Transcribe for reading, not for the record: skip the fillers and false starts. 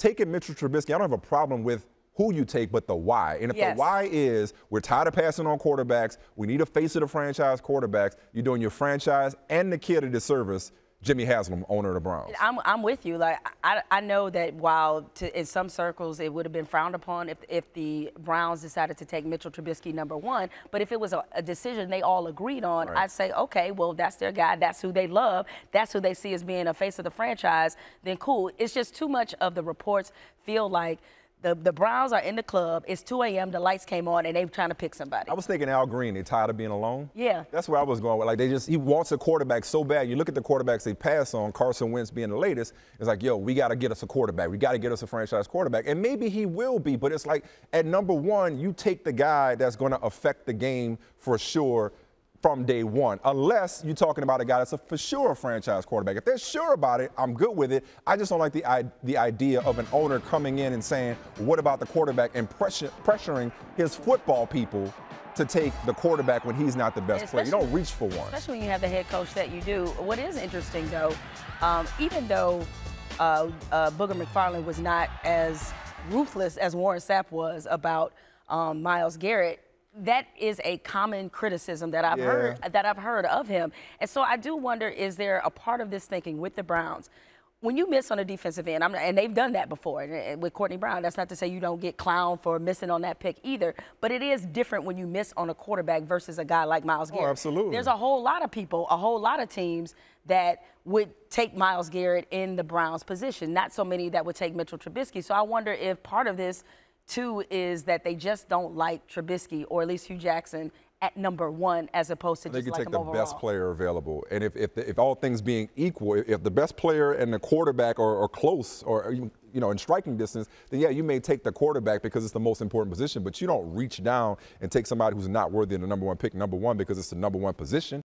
taking Mitchell Trubisky, I don't have a problem with who you take, but the why. And if the why is we're tired of passing on quarterbacks, we need a face of the franchise quarterbacks, you're doing your franchise and the kid a disservice. Jimmy Haslam, owner of the Browns. I'm with you. Like I know that while in some circles it would have been frowned upon if the Browns decided to take Mitchell Trubisky #1, but if it was a decision they all agreed on, right, I'd say, okay, well, that's their guy. That's who they love. That's who they see as being a face of the franchise. Then cool. It's just too much of the reports feel like the Browns are in the club. It's 2 a.m. The lights came on, and they were trying to pick somebody. I was thinking Al Green. They tired of being alone. Yeah, that's where I was going with. Like he wants a quarterback so bad. You look at the quarterbacks they pass on. Carson Wentz being the latest. It's like, yo, we got to get us a quarterback. We got to get us a franchise quarterback. And maybe he will be, but it's like at #1, you take the guy that's going to affect the game for sure from day one, unless you're talking about a guy that's a for sure franchise quarterback. If they're sure about it, I'm good with it. I just don't like the idea of an owner coming in and saying, what about the quarterback, and pressuring his football people to take the quarterback when he's not the best player. You don't reach for one. Especially when you have the head coach that you do. What is interesting, though, even though Booger McFarland was not as ruthless as Warren Sapp was about Myles Garrett, that is a common criticism that I've heard of him. And so I do wonder, is there a part of this thinking with the Browns? When you miss on a defensive end, and they've done that before with Courtney Brown, that's not to say you don't get clowned for missing on that pick either, but it is different when you miss on a quarterback versus a guy like Myles Garrett. Oh, absolutely. There's a whole lot of people, a whole lot of teams that would take Myles Garrett in the Browns' position, not so many that would take Mitchell Trubisky. So I wonder if part of this too is that they just don't like Trubisky, or at least Hugh Jackson, at #1, as opposed to just like him overall. They can take the best player available. And if all things being equal, if the best player and the quarterback are close, or even, you know, in striking distance, then yeah, you may take the quarterback because it's the most important position, but you don't reach down and take somebody who's not worthy of the #1 pick, #1, because it's the #1 position.